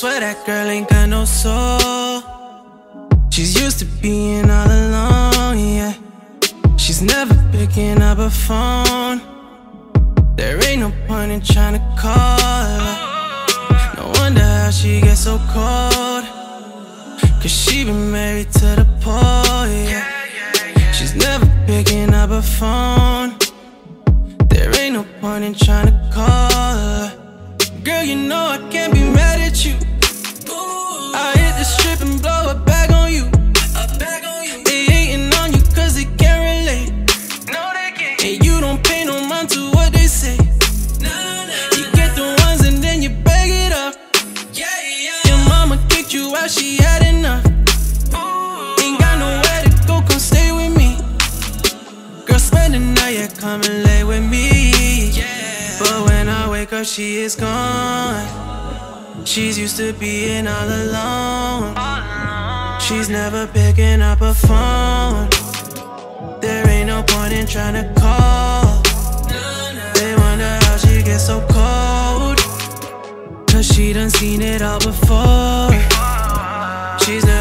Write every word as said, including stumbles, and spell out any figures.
swear that girl ain't got no soul. She's used to being all alone, yeah. She's never picking up her phone. There ain't no point in trying to call her. No wonder how she gets so cold, cause she been married to the pole, yeah. She's never picking up her phone. There ain't no point in trying to call her. Girl, you know I can't be mad at you. I hit the strip and blow a bag on you. They hating on you cause they can't relate. And you don't pay no mind to what they say. You get the ones and then you bag it up. Your mama kicked you out, she had enough. Ain't got nowhere to go, come stay with me. Girl, spend the night, yeah, come and lay with me. But when I wake up, she is gone. She's used to being all alone. She's never picking up her phone. There ain't no point in trying to call. They wonder how she gets so cold, cause she done seen it all before. She's never